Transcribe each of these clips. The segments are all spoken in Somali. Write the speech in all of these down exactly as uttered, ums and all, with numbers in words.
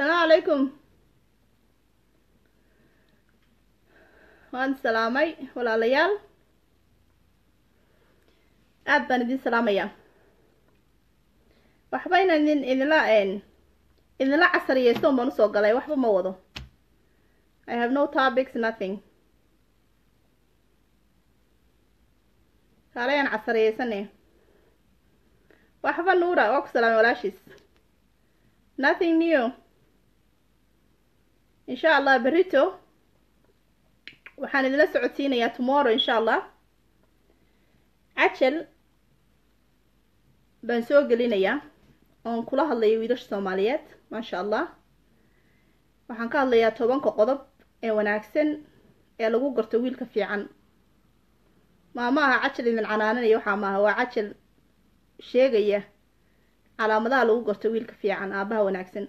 السلام عليكم. وان سلامي ولا ليال أبان دي سلامية وحبينا إن إن لا إن إن لا عصرية سوم ونسوق عليه وحب موضوع. I have no topics nothing. علينا عصرية سنة وحب النورة وأكو سلامي ولا شيء nothing new. إن شاء الله بريتو وحان إذن لسعوتين يا tomorrow إن شاء الله عجل بنسوق لنا يا ونقولها اللي يويدش سوماليات ما شاء الله وحان كان اللي يطوبانك قضب اي وناكسن اي لغو قرطويل كفي عن ما ماها عجل من عنانا يوحا ماها وعجل شيغي على مدى لغو قرطويل كفي عن آبها وناكسن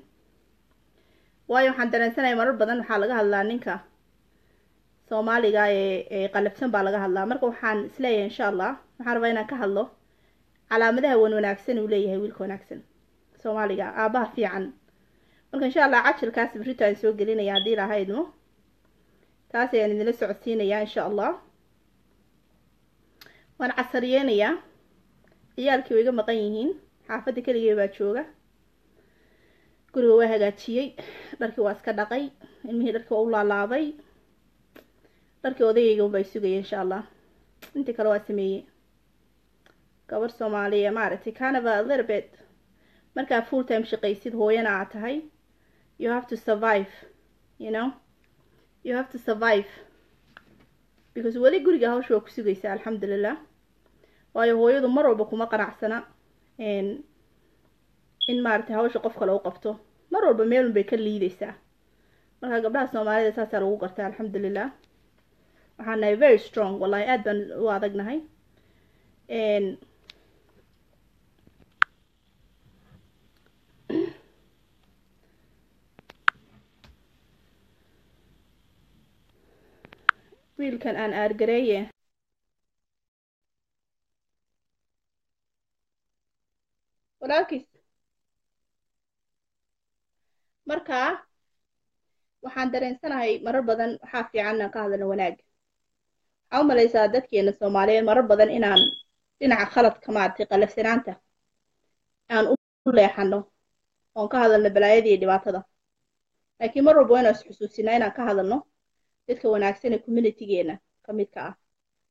waayo waxaan dareensanay marar badan waxa laga hadlaa ninka Soomaaliga ee qalabsan baa laga hadlaa marka waxaan isleeyahay insha Allah waxaan rabaa inaan ka hadlo calaamadaha wanaagsan uu leeyahay wiilka wanaagsan Soomaaliga aabaha fiican marka insha Allah cajilkaas birta ay soo gelinaya hadii lahaydmo taas ayaan idin la socodsiinaya insha Allah waan casriyeynaya iyalkii way iga maqan yihiin xaafadda kaliya baa jooga guriga waa hagaajiyay dharkii waa iska dhaqay ilmihii dharkii waa u laalaabay dharkii odayga uu bay sugay insha Allah inta kale waa sameeyay gabar Soomaaliya maartay kanaba a little bit marka full time shaqaysid hooyana aad tahay you have to survive you know you have to survive because wali guriga hawshu ku sugaysaa alxamdulillah waayo hooyadu mar walba kuma qanacsana in in maartay hawsha qof kale uu qabto mar walba meel bay ka liidaysaa marka gabdhaha Soomaalida saas lagu gartaa alxamdulillah waxaan nahay very strong wallahi aad baan u adagnahay in wiilkan aan aargareeye walaalkiis marka waxaan dareensanahay marar badan waxa fiican ka hadalna wanaag aw malaysa dadkeena Soomaaliyeed marar badan inaan dhinaca khalad kama arti qalafsanaanta aan u leexano oo ka hadalna balaayadii dhibaatada laakiin mar walba inaan xusuusinaa inaan ka hadalno dadka wanaagsan ee communitygeena kamidka ah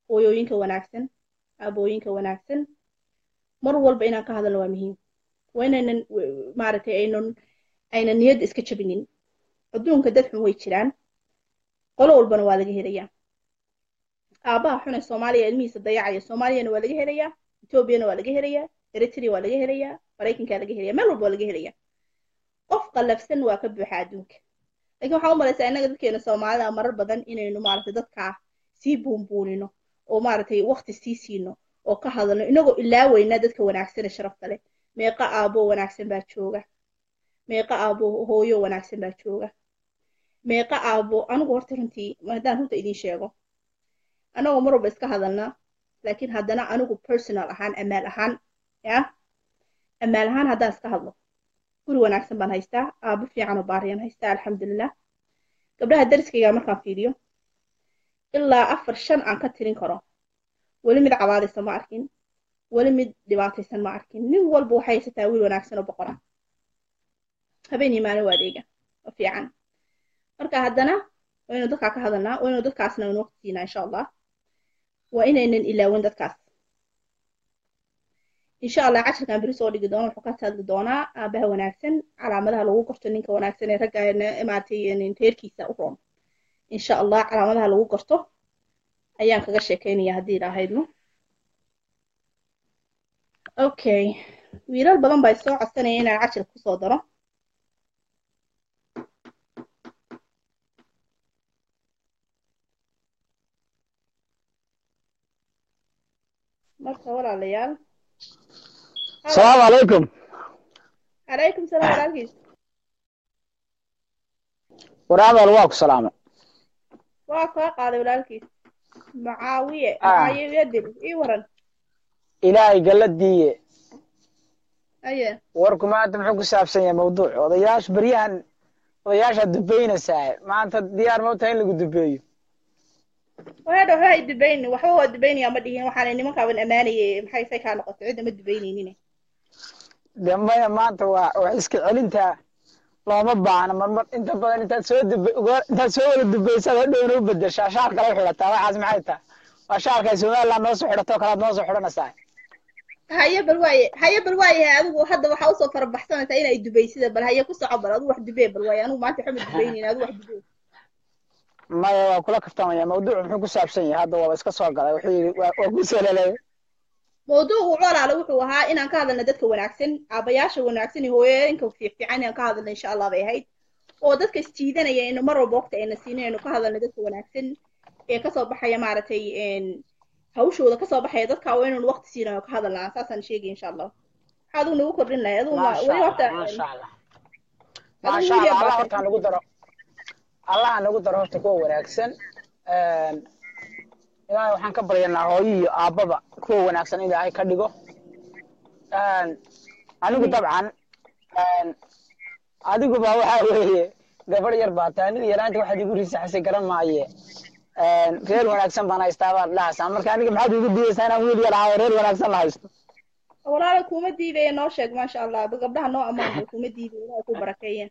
hooyooyinka wanaagsan abooyinka wanaagsan mar walba inaan ka hadalno waa muhiim waynayn maartay aynon ayna niyad iska jabinin adduunka dad xun way jiraan qolo walbana waa laga helayaa aabaha xun ee Soomaaliya ilmihiisa dayacaya Soomaaliyana waa laga helayaa Ethiopiana waa laga helayaa Eritrea waa laga helayaa Mareykanka laga helayaa meel walba waa laga helayaa qof qalafsan waa ka buuxa adduunka laakiin waxaan u malaysaa inaga dadkeena Soomaalida marar badan inaynu maartay dadka si buunbuunino oo maartay waqti sii siino oo ka hadalno inagoo ilaawayna dadka wanaagsan ee sharafta leh meeqa aabo wanaagsan baa jooga meeqa aabo hooyo wanaagsan baa jooga meeqa aabo anigu horta runtii maadaan runta idin sheego anagu mar walba iska hadalna laakiin haddana anigu personal ahaan amaal ahaan ya amaal ahaan haddaan iska hadlo guri wanaagsan baan haystaa aabo fiican oo baariyan haystaa alxamdulillah gabdhaha dariskayga markaan fiiriyo ilaa afar shan aan ka tirin karo weli mid cabaadaysan ma arkin weli mid dhibaataysan ma arkin nin walba waxay haysataa wiil wanaagsan oo boqora habeenii maana waa adeega oo fiican marka haddana waynu dadka ka hadalnaa waynu dadkaasna waynu waqtiina insha Allah waa inaynan ilaawan dadkaas insha Allah casharkan bari soo dhigi doona wuxuu ka taadli doonaa aabaha wanaagsan calaamadaha lagu garto ninka wanaagsan ee ragga ee maatayeen inteerkiisa u roon insha Allah calaamadaha lagu garto ayaan kaga sheekeynaya hadii ilaahaydmo okay wiilal badan bay soo codsanayeen inaan cashar ku soo daro مرحبا والعليال السلام عليكم عليكم السلام عليكم ورحمة الله وسلامة واقع هذا والعليك معاوية معاوية يدل إيه ورن إلهي قلت دي أيه وركم عاد محكو سابسين يا موضوع وضياش بريان odayaasha dubaynasaa maanta diyaar ma tahay in lagu dubeeyo waxa waxay dubayni waxa waa dubaynaya ma dhihin waxaan nimankaan amaanayay maxay say ka noqotay cid ma dubaynaynin dambaaya maanta waa wax iska celinta looma baahna marmar inta badan inta soo dubay inta soo dubaysada dhow u bedeshaa shaar kale xirataa waxaas maxay tahay waa shaarka Soomaaliland noo soo xirato kala noo soo xiranaysaa هيا بالواي هيا بالواي هذا وحد وحوصل فرب حسنة تأينا الدبي سيدا بل هيا كوسة عبر هذا واحد دبي بالواي أنا وما تحمل دبيين هذا واحد دبي ما هو كلك فتامي يا موضوع محن كوسة عبسين هذا هو بس كسر قلعة وحيل وكوسة لله موضوع عار على وحوها إن أنا كهذا ندتك ونعكسن عبياش ونعكسن هو إنك في في عنا أنا كهذا إن شاء الله بهيد ودتك استيدنا يعني إنه مرة بوقت إن السنة إنه كهذا ندتك ونعكسن كسر بحيا معرتي إن هوش وده كسب حياتك كأوين الوقت سينا هذا اللي أساسا شيء إن شاء الله هذا نو كبرنا هذا ما ما شاء الله ما شاء الله الله أنت نقدر الله أنا نقدر هشتكو ورأكسن إذا وحنا كبرنا هاي أبابا كو ورأكسن إذا هاي كديكو أنا قلت طبعا هذا كوبا وحوي قبل يربطان يرانت واحد يقول يسحسي كلام معي غير وناكسن بنا استابا لا سامر كان يجمع دي دي سنه ويلي لا غير وناكسن لا هيست ولا كومه دي بي نو شيخ ما شاء الله بغبدها نو امان كومه دي بي ku barakeeyeen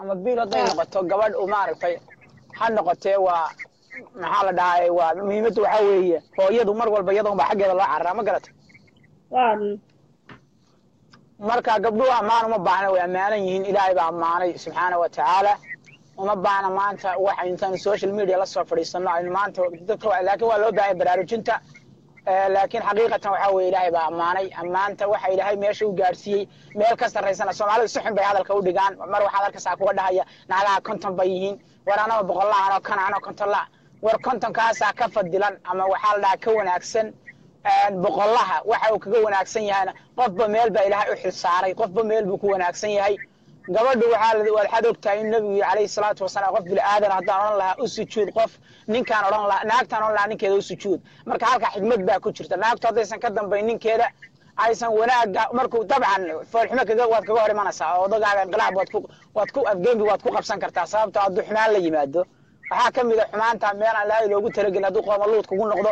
ama biil haday noqoto gabadh u maartay ha noqotee waa maxaa la dhahay waa muhiimadu waxa weeye hooyadu mar walba iyadoo ba xageeda loo carama garato waa marka gabdhuhu amaan uma baahna way amaanan yihiin Ilaahay baa amaanay subhanahu wa ta'ala وما بعنا مانتا واحد إنسان السوشيال ميديا لسه فريسنا عن مانتا دكتور لكن ولا بعي برامج أنت لكن حقيقة وحوي إلهي بأماني مانتا واحد إلهي ماشي وجارسي مالكسر رئيسنا سمعنا السحن بهذا الكود جان مروا هذا الكساك وده هي نعلا كنتم بيين ورانا بقولنا أنا كنا أنا كنت الله وركنتم كاسا كف الدلان أما وحال لا كون أكسن بقولها وحوي كون أكسن يعني قف ميل بإلهي أحد سعري قف ميل بكون أكسن هي gabadhu waxa la walxad ogtahay nabiga kaleey salaatu wasalaam qof bil aadan hadaan la u sujuud qof ninkan oran la naagtan oran la ninkeeda u sujuud marka halka xigmad baa ku jirta naagta hadaysan ka danbay ninkeeda aysan wanaaga markuu dabcan farximo kaga waad kaga horimanaysaa oo dagaagan qalaab waad ku waad ku afgeembi waad ku qabsan kartaa sababta aad duxnaan la yimaado waxa kamid ah xumaanta meel aan laahay loogu talagalay adoo qoomaluud kugu noqdo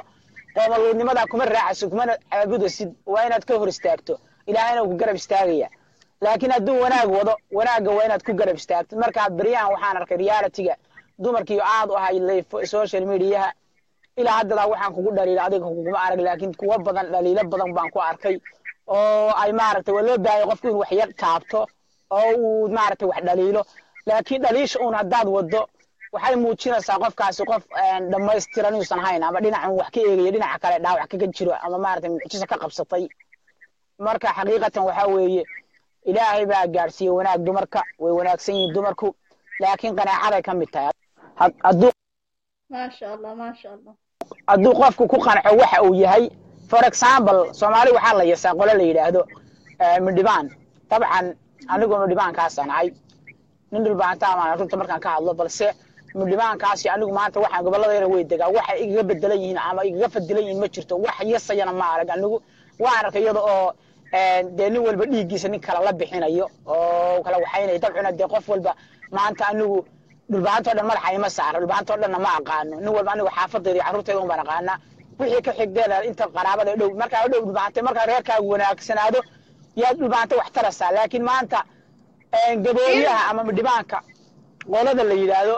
qoomaluudnimada kuma raacayso kuma caabudo sid waa inaad ka hor istaagto ilaahayna uu garab istaagaya لكن أدو وناق وضو وناق وينات كوجر بستات مركب بريان وحنا الريالة تيجا دمر كيو عاد وهاي اللي في السوشيال ميديا إلى عد لا وحنا كوجر إلى عدك كوجم عارك لكن كوب بدن لا ليلة بدن بانكو عاركي أو أي معركة ولا ده يقفون وحياة تعبته أو معركة وحدة ليله لكن ليش أون عداد وضو وحال موتشينا سقف كاسقف لما يستراني وصنهاينا بدينا عن وحكي يدينا عكالة داو حكي كتير أما معركة كيسك قبصة طي مركب حقيقة وحوي إلهي بقى جارسي وناك دمرك وناك سين دمرك لكن قناعة كم بتاع أدو ما شاء الله ما شاء الله أدو قفكو كوخان حوح أو يهي فرق سامبل سومالي وحلا يساقول اللي ده هذا من دبان طبعا أنا قوم من دبان كاسان عاي ندرب عن تامان أنتم تمركن كالله بس من دبان كاسي أنا قوم أنت واحد قبل غير ويدك واحد يقرب الدلين عما يقرب الدلين مشرته واحد يصير ما عرق أنا قوم وعرق يضاء deni walba dhigiisa nin kala la bixinayo oo kala waxaynay dabcuna de qof walba maanta anigu dhulbaanto dhan madaxay ma saaro dhulbaanto dhan ma aqaano nin walba anigu xaafadayda carruurtayda uma aqaana wixii ka xigdeena inta qaraabada dhow marka dhow dhulbaanto marka reerkaagu wanaagsanaado yaad dhulbaanto wax taraysaa laakiin maanta gabooyaha ama midhibaanka qolada la yiraahdo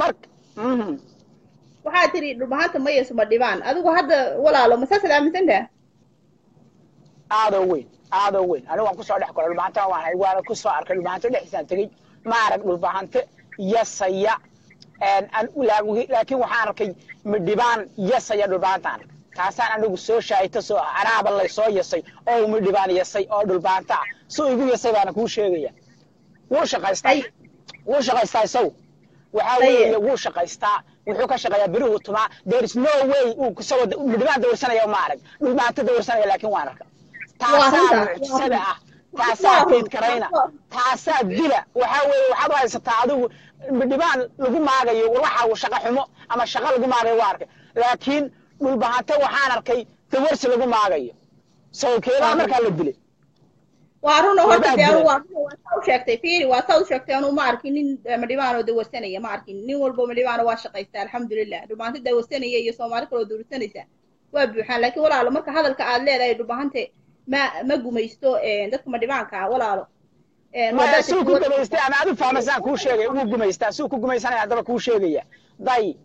marka waxa tiri dhulbaanto ma yeeso midhibaan adigu hadda walaalo masaasada aminsanda هذا وين هذا وين أنا وأنا كسر أحكي لهم أنت وأنا وأنا كسر أحكي لهم أنت لحسن تجي ما أعرف بالبحنت يسيا أن أن ولا لكن وحركي مدبان يسيا بالبحنتان كأسان أنا بسوي شيء تسوي عرب الله يسوي يسيا أو مدبان يسيا أو بالبحنتان سو يقول يسيا أنا كوشيرية wuu shaqaystay wuu shaqaystay saw waxa weeye wuu shaqaystaa wuxuu ka shaqeeyaa biruhu tuma there is no way uu ku soo dhibaato doorsanayo ma arag dhibaato doorsanayo laakiin waan arkaa taasada ah taasada tiid karayna taasada dila waxa weeye waxa haysataa adigu dhibaan lagu maagayo waxa uu shaqo xumo ama shaqo lagu maagayo waan arkay laakiin dhulbaanta waxaan arkay tawarsi lagu maagayo soo keelaa marka la dilay وأنا أقول لك أنا أقول لك أنا أقول لك أنا أقول لك أنا أقول لك أنا أقول لك أنا أقول لك أنا أقول لك أنا أقول لك أنا أقول لك أنا أقول لك أنا أقول لك أنا أقول لك أنا أقول لك أنا أقول لك ما سوق جميستي أنا أعرف فمسنا كوشيري سوق جميستي سوق جميستي أنا أعرف كوشيري ضي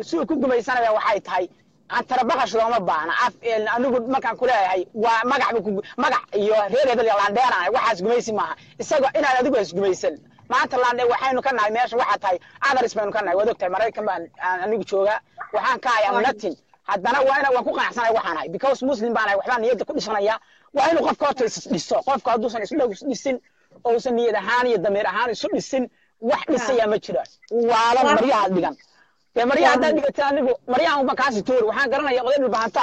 سوق جميستي أنا وحيد هاي أنتر بقاش لهم بعنا عف أنا أقول مكان كلها هاي ومقع بكو مقع يا هير هذا اللي عندنا واحد جميسي معه استقوا إن هذا دوس جميسي ما أنت لانه وحين وكان هاي ماشي واحد هاي أنا رسمي وكان هاي ودكتور مريض كمان أنا بتشوفه وحان كايا منتين هذا أنا وأنا وأكون أحسن هاي وحان هاي because مسلم بعنا وحنا نيجي كل سنة يا وحين وقف كارت للسن وقف كارت دوسنا يسلوا للسن أو سن يدهاني يدمير هاني يسلوا للسن واحد سيا متشرع وعلى مريض بيجان يا مريم هذا اللي قلت أنا مريم هو مكاسي تور وحنا قرنا يقدر البهنتا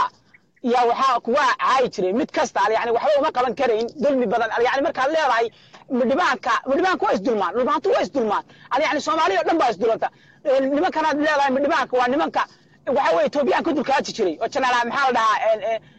يا وحاق وعايتري متكست عليه يعني وحوي ما قرن كرين دول بدل يعني مركب له راي مدبانك مدبانك كويس دولمان مدبانك كويس دولمان يعني سومالي لم باس دولته لما كان له راي مدبانك وانمانك وحوي توبيان كده كاتشري وكان على محل ده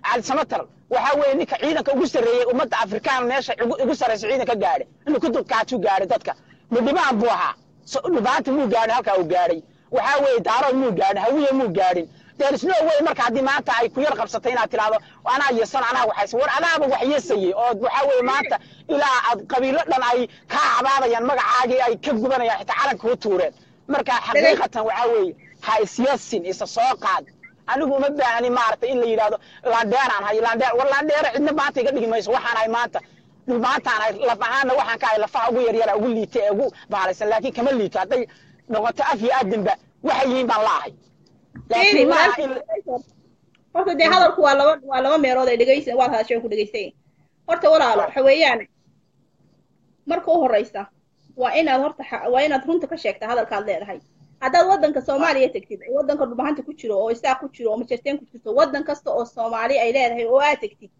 على سمتر وحوي إنك عينك وجسري ومد أفريقيان ناس وجسر عينك جاري إنه كده كاتشو جاري تذكر مدبان بوها مدبانك مو جاري هكذا وجاري وحاول دارو مو جارن هوية مو جارن there's no way مركع دماغته يكون يرقب سطينا تلاذ وأنا يصير أنا وحيسور أنا بوحي سيء أو وحاول مات إلى قبيلة لنا أي كعبة يعني مركع عادي أي كيف جبنا يعني تعرف هو تورد مركع حقيقة وحاول هاي سياسين إستساقعد أنا هو مبدأ يعني ما أعرف إلا يلاذ لاندير عن هاي لاندير والله لاندير عندنا ما تيجي ما يسوي حنا مات مات أنا لفعنا وحنا كاي لفع ويا ريال أقول لي تأجو بعرس لكن كمل لي تعطي نقطة أفي أدم ب وحيين بالله. لكن ما أنت ده هذا الكوالو والله ما يراد اللي جايسين والله شو كده جايسين. أنت ولا لا حويان. مركوه الرئيسة. وأنا أنت وأنا ترون تكشكت هذا الكلام هاي. هذا ودن كصومالية تكتب. ودن كربحان تكشرو أو يساق كشرو أو مشتين كشرو. ودن كسته الصومالية أيلها هي وها تكتب.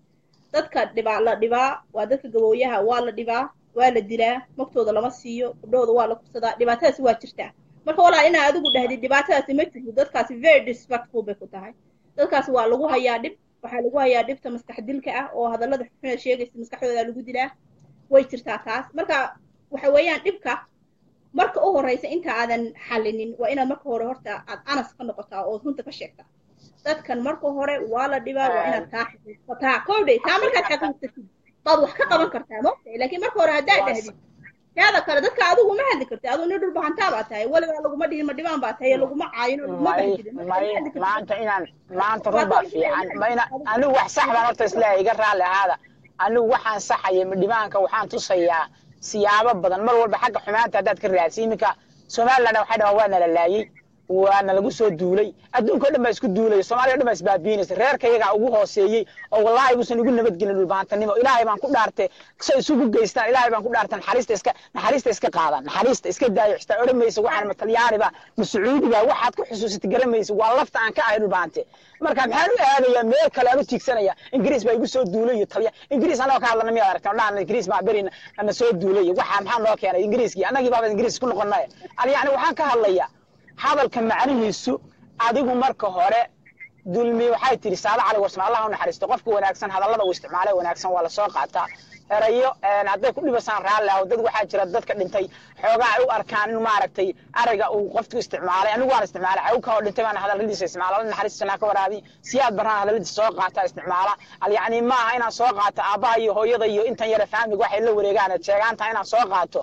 تذكر دباع لا دباع وذاك جويها والله دباع. ولا ديره مكتوب لما سيو بدو ولا كسرة دبعتها سوى تشتى مرحولا إن هذا قد هذه دبعتها سمعت بدك كاس very disrespectful بكتاعي بدك كاس والله هيادب وحلوه هيادب تمسكحدل كأ أو هذا الله دحين شيء قصدي مسكحدل هذا الوجود له ويشتى كاس مركا وحويان دبكة مركا أوه رئيس أنت عادن حلنين وإن مركا هو هرتا أنا سكنت قطع أو هنت كشكتا ده كان مركا هو ولا دبعة وإن تاح قطع كودي تعمل كذا طب وحكا ما كرتامه لكن ما كره هذا هذي هذا كره ده كعدو وما هذي كرت عدو ندور بحنتها بعتها ولا لو ما دي ما دي ما بعتها لو ما عاينه ما بعتها ما أنت إنا ما أنت ربع في عن ما إنا أنا واحد صح ما نرتس لا يقرر على هذا أنا واحد صح يم دماغك وحان تصيا سيابة بدل مرة بحق حماية عدد كرياسيمك سمال لنا واحد هوانا للاي وأنا لقول سو دولي أدون كل ما يسكت دولي سماري كل ما يسباب بينس رير كي يقع أبوه سيء أو والله يقول سنقول نبت جن البنات نما إلهي ما نقول دارته كسر سوق جيستان إلهي ما نقول دارته نحرست إسك نحرست إسك قاضي نحرست إسك داعي استقر ما يسوي عن متلياري بقى مسعود بقى واحد كحسوس تقر ما يسوي واللفت عن كائن البنات مركب حلو يعني يا ميركل أنا تكسر يا إنجليز بيقول سو دولي يطلع إنجليز أنا وكان أنا ميارك أنا إنجليز ما برين أنا سو دولي واحد محل راك يعني إنجليزي أنا جباب إنجليز كل قناة أنا يعني واحد كهالليا هذا الكلام عنه السوء عديكم مركه هراء دول مي وحيتي رسالة على وسمع الله ونحرس توقفك ونأكسن هذا الله واستعماله ونأكسن ولا ساق عتا رأيه نعطيك كل بس عن رأله ودك وحيت ردت كأنتي حواجع وأركان ومعركتي أرجع وقفت استعماله أنا وقار استعماله عوكه والنتي ما هذا اللي استعماله نحرس سناك ورادي سياد برا هذا اللي ساق عتا استعماله يعني ما هنا ساق عتا أباي هو يضي أنت يرفعني وحيل لو رجعنا شجعان هنا ساق عتا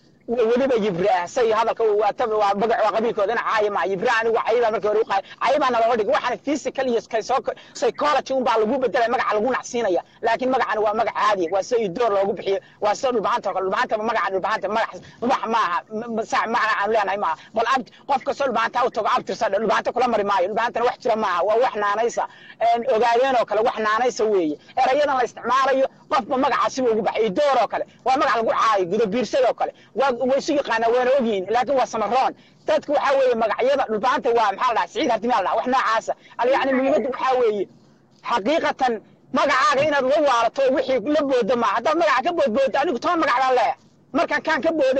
ولبا يبرع سي هذا الكو تبع وبقع وقبيل كودنا عايم يبرع عنه وعايم أنا كوري وقاي عايم أنا لودك واحد في سكالي سكالسوك سيكولاتي وبع لجوب بدل مقع لجون عسينية لكن مقع هو مقع عادي وسي الدور لجوب حي وسر البعنتر البعنتر مقع البعنتر مقع مقع معه مساع معه عن لنا معه بالعبد قف كسر البعنتر وتقعد ترسل البعنتر كل مرة معي البعنتر واحد ترى معه ووحنا نيسا وقاعدين وكله وحنا نيسا ويجي رجينا الله استعماله قف مقع عسيم وجوب حي الدور وكله ومقع لجون عاي جد بيرسل وكله ويسوي قانا وين أوجين لكن وسمران تذكر حاوي مقعيضة لبعض توام حلا سعيد هتمي الله وإحنا عاسة يعني بيجد حاوي حقيقة مقعد هنا الغوا على طويح لبود ما هذا مقعد كبود بود أنا قلت هم مقعد الله مركان كان كبود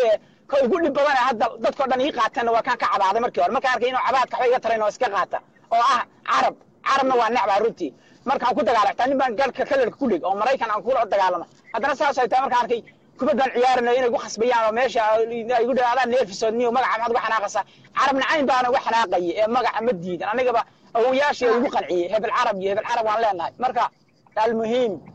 كقول لبود أنا هذا تذكر ده نيقعتنا وكان كعب هذا مركور مركان كينو عباد كحوي ترينا وسكعته أو عرب عرب نوعنا عرب روتي مركان كده قالك تاني بنقال ككل الكوليج أو مريكان أنقول عدة قالنا هذا نسأل سيدنا مركان كي كبدنا عيارنا هنا يقول حسبيان وماشى يقول هذا نيل في السودني ومقع ما تروح ناقصة عرب نعين بنا وحنا قي مقع مديد أنا نجبا أو ياشي يقول قنعي هب العربي هب العرب ولا لا مركا المهم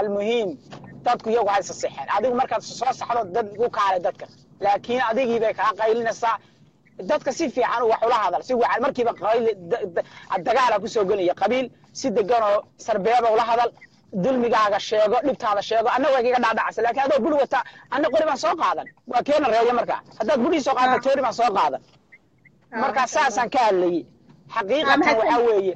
المهم تذكر يوم عايز الصحة عديك مركا الصحة صحة ضد وقع على ضدك لكن عديك يبيك عقيلنا الصع ضدك سيف في عنو وحوله هذا سوى على المركبة قايل الدجاجة كوسو قلية قبيل سيد جانو سربيابة ولا هذا دلمي قاعد الشيء قا لبت هذا الشيء قا أنا وجهي قاعد عسل لكن هذا بقول وتا أنا قريب من سوق هذا وكأن الرجال مركع هذا بقولي سوق أنا قريب من سوق هذا مركع ساسا كالي حقيقة وحوي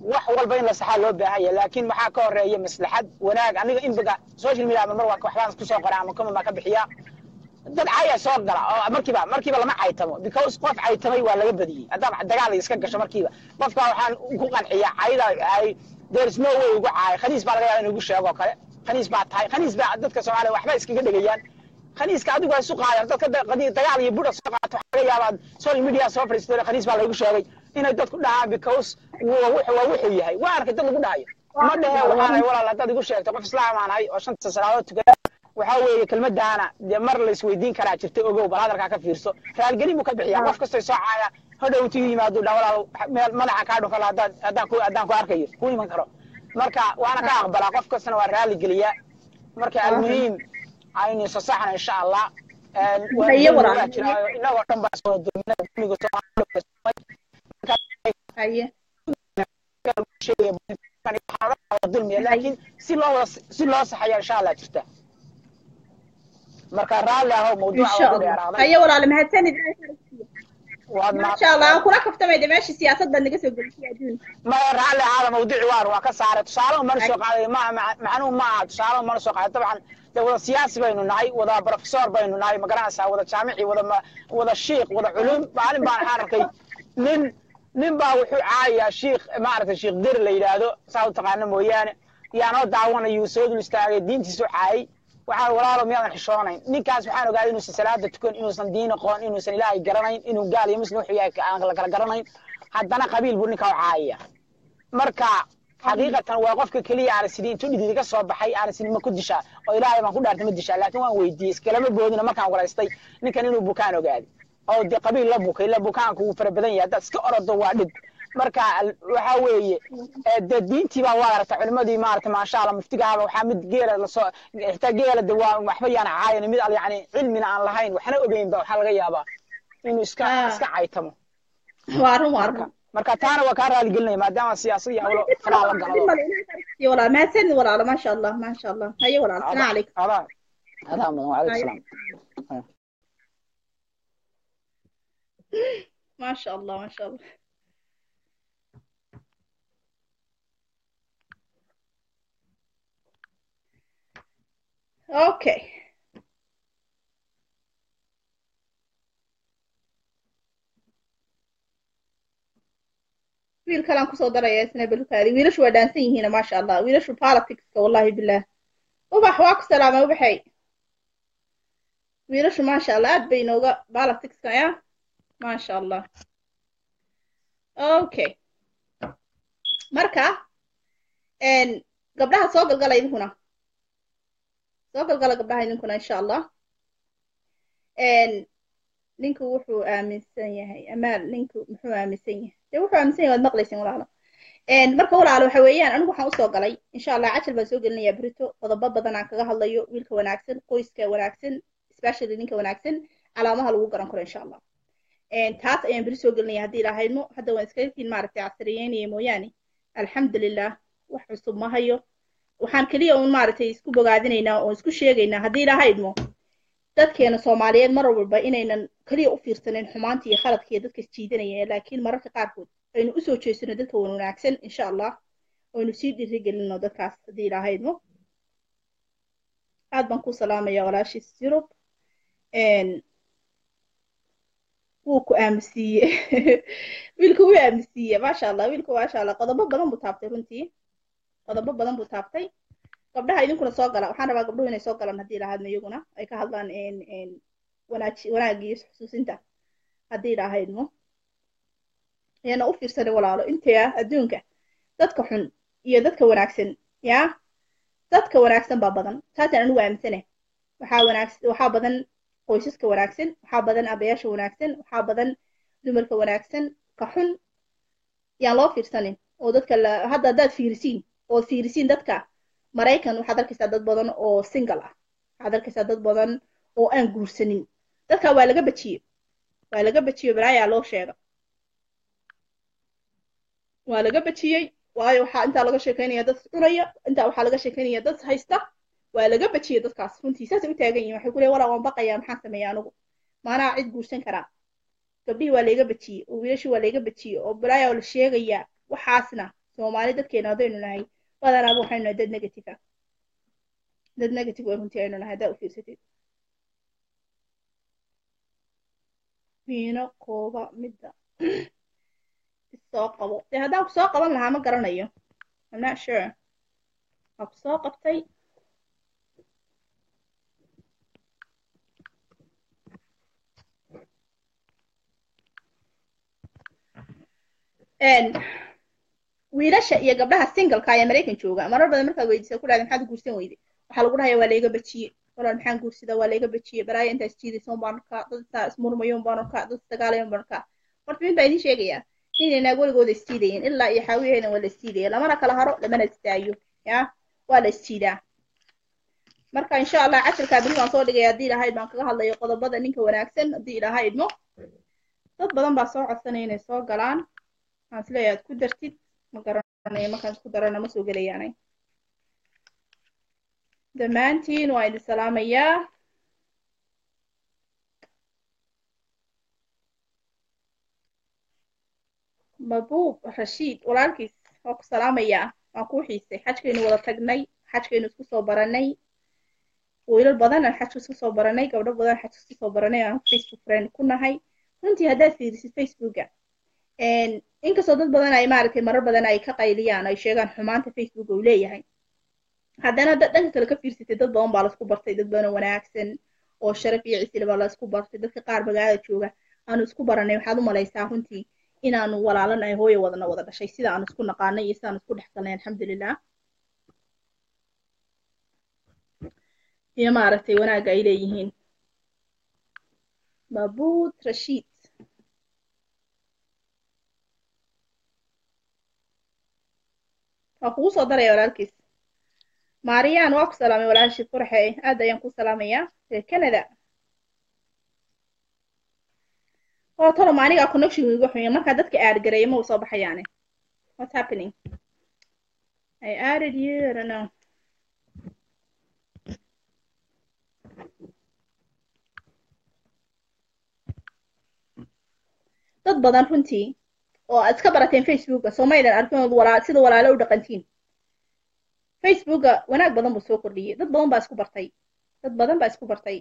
وحول بين الصحة وبهاي لكن محاكاة الرجال مثل حد وناق أنا إن بقى سوشيال ميديا من مروك وحلان سوق قرعة من كم ما كبحياء ده عاية سوق قرعة مركبة مركبة ولا ما عيتمو because قف عيتمي ولا يبدي هذا الدجال يسكت شو مركبة قف قاعد وقعد حياء عيدا عي there's no way ugu caay khaniis baa laga yaabaa inuu sheego kale khaniis baa tahay khaniis baa dadka Soomaaliya waxba iskaga dhigayaan khaniiska adigu waa soo qaadaan dadka dagaal iyo buuda soo qaata waxa laga yaabaa social media soo fariistay khaniis baa lagu sheegay inay dadku dhahaan because waa wuxuu yahay waa arkay dad lagu dhahayo ma dhahe waxaan walaal dad igu sheegtay qof islaam aan ahay oo shanta salaadood tukan waxa weeye kelmadaana mar la is weydiin karaa jirtay ogow bal hadalka ka fiirso raal galin uu ka bixiyaa qof kasta soo caaya هذا وتيجي ما دول ولا ما لعك عارف ولا هذا هذا كو هذا كو أركيه كوني ما كره مركا وأنا كأخ بلاقف كسنة ورجالي قليا مركا المهم عيني صحنا إن شاء الله ونورا نورا كم بس ودنا نقول أيه شيء كان يحرر الظلم لكن سلا سلا صحيح إن شاء الله تشتى مركا رالله هو موضوع أيه ورا لما هتسند ما شاء الله أنا كراك فتما إذا ماشي سياسة ده النجس يقول فيها دون ما على هذا موضوع وار وكسر تشارهم مرسوق عليه ما مع معنون ما تشارهم مرسوق عليه طبعا ولا سياسي بيننا أي ولا بروفيسور بيننا أي مقرأسة ولا جامعي ولا ما ولا شيخ ولا علوم معلم بحركي نن نن باو عايا شيخ ما أعرف الشيخ در لي هذا صوت قانون ويانه يعني دعوانا يوسود الاستعداد دين تسوحي waxaan walaalow miyadan xishoonayn ninkaas waxaan ogaay inuu salaada tukan inuu san diin qoon inuu san ilaahay garanayn inuu gaal iyo muslim xiyay aan la kala garanayn haddana qabiil buu ninka u caayay marka xaqiiqatan waa qofka kaliya arsiin intuu dhidid ka soo baxay arsiin ma ku disha oo ilaahay ma ku dhaartay ma disha laakiin waan weydiiyay iskalama boodina markaan walaystay ninkan inuu bukaan ogaadi oo de qabiil la bukay la bukaan ku farabadan yahay dad iska orado waa dhib marka waxa weeye dadintii baa waarta culimadii maarta ma sha Allah muftigaaba waxa mid geela la soo ixtaageela dawaan waxba yaan caayin mid yani cilmi aan lahayn waxna ogeyn baa waxa laga yaabaa inuu iska iska caytamo waaro waarka marka taana waa ka raali gelinay maadaama siyaasiga wala fala la galo wala ma san wala ma sha Allah ma sha Allah haye wala salaam aleek ala ala wa alaykum salaam ma sha Allah ma sha Allah Okay. ويل كلام كصدر يا سنة بالكاري ويلش ودانسين هنا ما شاء الله ويلش بالبوليتكس والله بالله وبحواك سلامة وبحي ويلش ما شاء الله بينوغا بالبوليتكس يا ما شاء الله Okay. مركا and قبلها صوب القليل هنا سوف قال قبل هاي نكون إن شاء الله. لينك وحوا أمسية هاي أمال لينك وحوا أمسية. لو وحوا أمسية قد مقلسين ولا لا. إن مركو ولا على وحويان أنا وحنا وسوق علي إن شاء الله عشر بسوق لنا يبرتو وضبط بدنا كجاه الله يو ويلك ونعكسن قيس كونعكسن especially ninka wanaagsan alaamaha lagu garan karo insha Allah een taas ayaan bari soo galnay hadii ilaahayno hadda waan iska yirkin maartay casriyeena iyo mooyaan alxamdulillah wax cusub ma hayo waxaan kaliya uun maartay isku bogaadinaynaa oo isku sheegaynaa hadii ilaahayno dadkeena Soomaaliyeed mar walba inaynan kaliya u fiirsaneen xumaanta iyo khaladka dadka jiidanaya laakiin mararka qaar kood aynu u soo jeesino dadka wanaagsan insha Allah oo nusii dhiri galno dadkaas hadii ilaahayno أدمن كو سلامة يا ولاشي السيروب إن وكو أمسية ويلكو أمسية ما شاء الله ويلكو ما شاء الله قد ببضن بتابتي كنتي قد ببضن بتابتي قبل هاي نكون سوق على وحنا بقى قبلوا نسوق على هدي لهادنا يجونا أي كهذان إن إن ونا ونا جيس حسوس أنت هدي لهاي إنه يعني أوفر سر ولا على أنت يا أدونك تذكحن يا تذكر ونعكسن يا dadka wanaagsan ba badan taas aan u waamsane waxa wanaagsan waxa badan qoysaska wanaagsan waxa badan abeesha wanaagsan waxa badan dumarka wanaagsan ka xun yaa loo fiirsanin oo dadka hadda dad fiirsiin oo fiirsiin dadka Mareykan waxa arkaysaa dad badan oo single ah waxa arkaysaa dad badan oo aan guursanin dadka waa laga bajiyo waa laga bajiyo baraya loo sheego waa laga bajiyay waayo waxa inta laga sheekeynaya dad cunaya inta waxa laga sheekeynaya dad haysta waa laga bajiyo dadkaas runtiisaas u taagan yahay waxa ku leeyahay waan baqayaa maxaan sameeyaa anigu maana cid guursan kara gabdhi waa laga bajiyo oo wiilashu waa laga bajiyo oo baraaya oo la sheegaya waxaasna Soomaali dadkeena adeenu nahay badanaa waxaynu dad negative ah dad negative oo runtii aynu nahay dad u fiirsatay miino qooba midda الساقة هذا الساقة والله ما قرنيه I'm not sure الساقة بتاعي and ويرش يا قبلها single كاي أمريكان شوقة مرة بدل مرة ويدي سأقول هذا محد جورسين ويدي وحلقوا هاي ولا يجا بتشي ولا محن جورسي ده ولا يجا بتشي براي أنت تشتري سون بانكات ضد سمور ميون بانكات ضد تقال يوم بانكات مرتين بعدين شيء جيا إننا نقول قود استيدين إلا يحاويهن ولا استيدين لما ركلا هرو لما نستعيو يا ولا استيدا مركا إن شاء الله عشر كابرين وصور لقيا دي لهاي بانكها الله يقضى بضا نينك وناكسن دي لهاي دمو تضبضن بصوع السنين الصوع قلان هنسليا تكود درتيد مقررنا ما كانت قدرنا مسوق لياني دمانتين وعيد السلامية مبوب رشيد ولكن هو سلام يا مكوحي سي حاجة إنه ولا تجني حاجة إنه سكوت صبرني وإلى البدن الحاجة سكوت صبرني قبل البدن حاجة سكوت صبرني عن فيسبوك فريند كنا هاي كنت هذا في فيسبوك إن إنك صدق بدن أي معركة مرة بدن أي كقيلية أنا يشيء عن حمانة فيسبوك وليه هاي هذا أنا ده ده تلك في رسالة ضم بالاسكو برتي ضمن وأنا أحسن أو شرف يعسل بالاسكو برتي ده كقارب قاعد شوجا أنا سكوت برني وحده ما ليس هونتي إننا ولعلنا هوي وضنا وضنا شيء سيدا أنا سكون قارن يسا أنا سكون حصلنا الحمد لله يا معرفتي وأنا قايلة يهين مبوط رشيد أخو صدر يا ولالكيس ماريا أنا واقف سلامي ولا شيء فرحي هذا ينقل سلامية في كندا oo toro maaniga connection ugu xumay marka dadka aad gareeymo soo baxayaan what's happening I added you I don't know dad badan runtii oo aad ka barateen Facebook-ga Soomaaliyeed arkood walaal sida walaalo u dhaqantiin Facebook-ga wanaag badan buu soo kordhiyay dad badan baa isku bartay dad badan baa isku bartay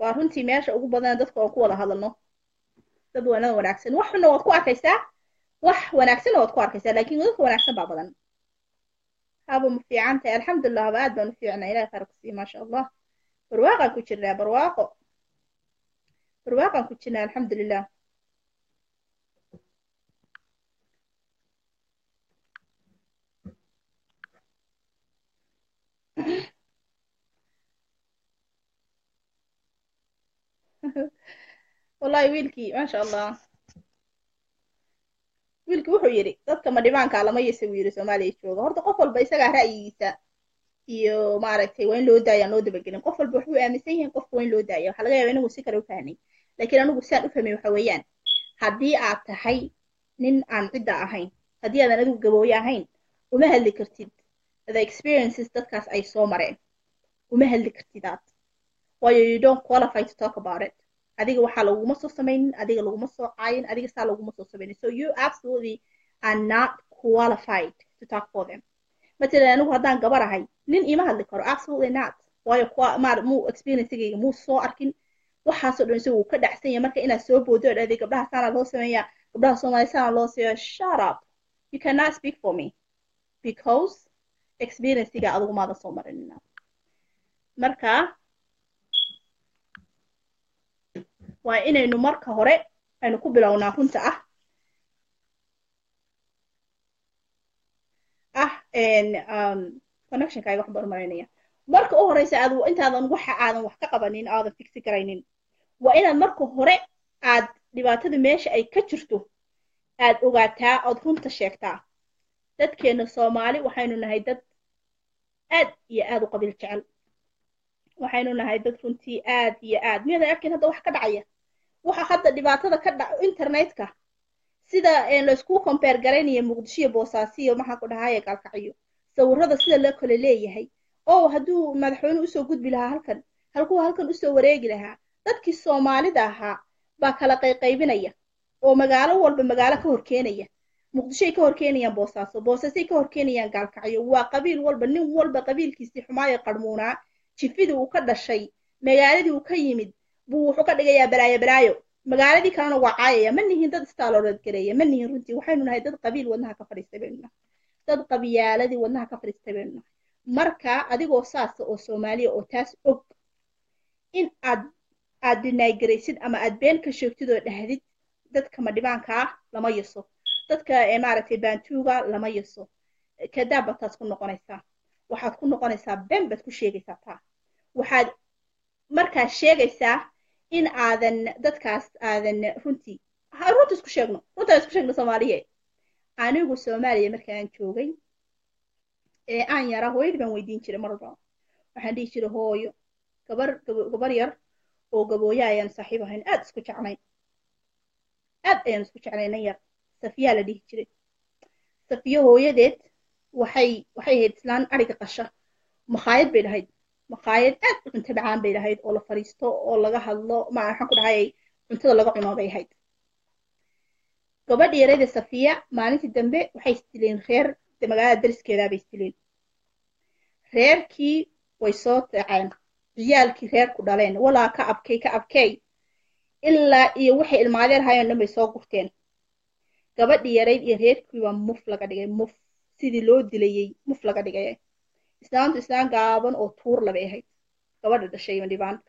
waa runtii meesha ugu badan dadka oo ku wada hadalno dad wanaag wanaagsan wax xun oo ku arkaysa wax wanaagsan oo ku arkaysa laakiin dadku wanaagsan baa badan haba mu fiicanta alxamdulillah baad baan fiicnaa ilaa farqsi ma sha Allah barwaaqa ku jirnaa barwaaqo barwaaqa ku jirnaa alxamdulillah والله ويلكي ما شاء الله ويلكي وحو يري دادك ما ديبانكا لما يسويري سومالي يشوغا هورتا قفل بايساقا رأييسا iyo maaragtay waan loo daayaa noo daba gelin qof walba wuxuu aaminsan yahay qofka waan loo daayaa waxa laga yaabaa inuu si kale u fahanay laakiin anigu si aan u fahmay waxa weeyaan haddii aad tahay nin aan cida ahayn haddii aad anigu gabooy ahayn uma hadli kartid the experiences dadkaas ay soo mareen uma hadli kartid aad waayo you don't qualify to talk about it adiga waxa laguma soo sameeynin adiga laguma soo caayin adiga saa laguma soo sameeynin so you absolutely are not qualified to talk for them مثلا أنا وهذا جبر هاي نين إيمه هذكره absolutely not ويقع مع مو experience جي مو صار أركين وحاسد نسوي كده حسين يمرك إن السوي بودر هذا قبلها سنة الله سمية قبلها سنة سنة الله سمية shut up you cannot speak for me because experience جي أدوم هذا صمر لنا مركا وإن إنه مركا هراء إنه كبلة ونافنت أه and um connection kay wax barmaynaya marka oo horeysa aad intaadan waxa aadan wax ka qabanin aadan fix garaynin waa inaad marka hore aad dhibaatada meesha ay ka jirto aad ogaataa oo runta sheegtaa dadkeena Soomaali waxaynu nahay dad aad iyo aad u qabil jecel waxaynu nahay dad runtii aad iyo aad mid ay arkeen hada wax ka dhacaya waxa hadda dhibaatada ka dhac internetka sida in la isku compare garanayo Muqdisho Boosaasi iyo maxaa ku dhahaye kalkaciyo sawirada sida la kala leeyahay oo haduu madaxweynuhu u soo gudbi lahaa halkan halku halkan u soo wareegi lahaa dadkii Soomaalida ahaa ba kala qayqaybinaya oo magaalo walba magaalo ka horkeenaya Muqdisho ka horkeenaya Boosaaso Boosaasi ka horkeenaya kalkaciyo waa qabiil walba nin walba qabiilkiisii xumaayo qarmuuna jifidu uu ka dhashay magaaladii uu ka yimid buu wuxuu ka dhigayaa balaayo balaayo magaaladii kalena waa caayaya ma nihiin dad istaaloolad gareeya ma nihiin runtii waxaynu nahay dad qabiil wadnaha ka fariistabeena dad qabiyaaladii wadnaha ka fariistabeena marka adigoo saasa oo Soomaaliya oo taas og in aad aad dinaay gareysid ama aad been ka sheegtid oo dhahdid dadka ma dhibaanka lama yeeso dadka ee maaragtay baantuuga lama yeeso kadaaba taas ku noqonaysaa waxaad ku noqonaysaa been bad ku sheegaysaa taa waxaad marka sheegaysaa in aadan dadkaas aadan runtii ha runtii isku sheegno runtii isku sheegno Soomaaliye anigu Soomaaliye markaan joogay ee aan yara hooyad baan weydiin jiray marba waxaan dhihi jiray hooyo gabar gabar yar oo gabooya ayaan saaxiib ahayn aad isku jeclay aad ayaan isku jeclaynay yar Safiya la dhihi jiray Safiya hooyadeed waxay waxay ahayd islaan ariga qasha makhaayad bay lahayd مقايد أد أنت بعام بيرهيد ولا فريستو ولا جه الله ما أحنا كده هاي أنت الله قناه بيرهيد قبل يريد الصفية معناته الدم وحيستلين خير تمجال الدرس كده بيستلين خير كي ويصوت عين رجال كي خير كدالين ولا كأب كي كأب كي إلا يوحي المعلر هاي إنه بيسوق قتين قبل يريد يريد كي ومفلقة دقيقة مف سيدلو دليي مفلقة دقيقة إسلام إسلام قابن أو طور لبيهاي قبل هذا الشيء من ديبانك